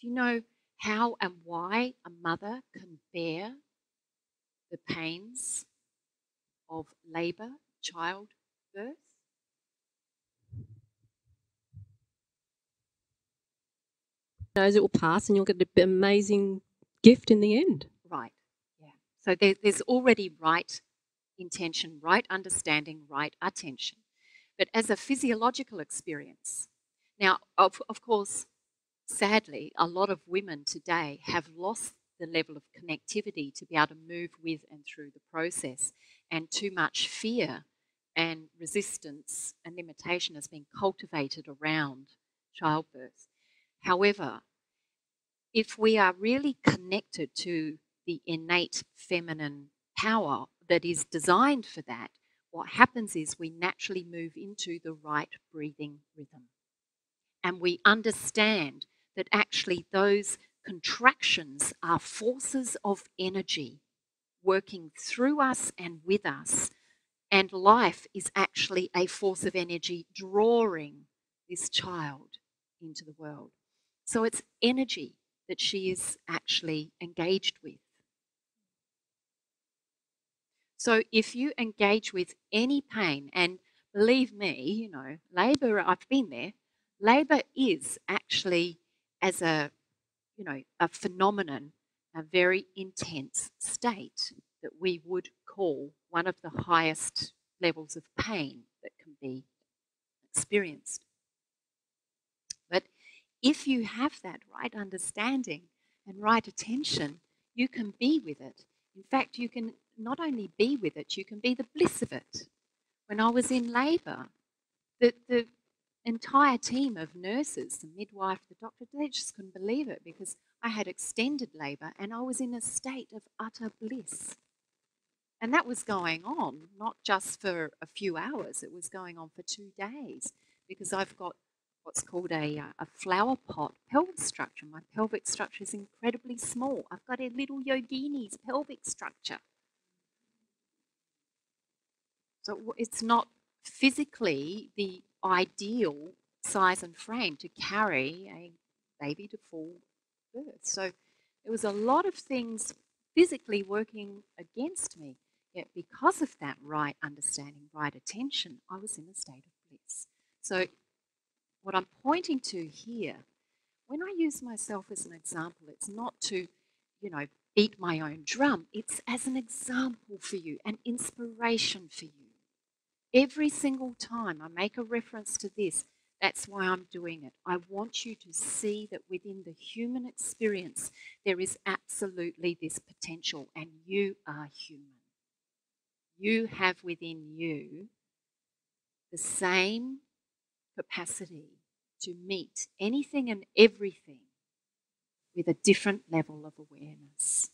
Do you know how and why a mother can bear the pains of labor, childbirth? Knows it will pass and you'll get an amazing gift in the end. Right, yeah. So there's already right intention, right understanding, right attention. But as a physiological experience, now, of course, sadly, a lot of women today have lost the level of connectivity to be able to move with and through the process, and too much fear and resistance and limitation has been cultivated around childbirth. However, if we are really connected to the innate feminine power that is designed for that, what happens is we naturally move into the right breathing rhythm. And we understand that actually those contractions are forces of energy working through us and with us. And life is actually a force of energy drawing this child into the world. So it's energy that she is actually engaged with. So if you engage with any pain, and believe me, you know, labour, I've been there, labour is actually, as a, you know, a phenomenon, a very intense state that we would call one of the highest levels of pain that can be experienced. But if you have that right understanding and right attention, you can be with it. In fact, you can not only be with it, you can be the bliss of it. When I was in labour, the entire team of nurses, the midwife, the doctor, they just couldn't believe it, because I had extended labour and I was in a state of utter bliss. And that was going on, not just for a few hours, it was going on for 2 days, because I've got what's called a flower pot pelvic structure. My pelvic structure is incredibly small. I've got a little yogini's pelvic structure. So it's not physically the ideal size and frame to carry a baby to full birth. So there was a lot of things physically working against me, yet because of that right understanding, right attention, I was in a state of bliss. So what I'm pointing to here, when I use myself as an example, it's not to, you know, beat my own drum, it's as an example for you, an inspiration for you. Every single time I make a reference to this, that's why I'm doing it. I want you to see that within the human experience, there is absolutely this potential, and you are human. You have within you the same capacity to meet anything and everything with a different level of awareness.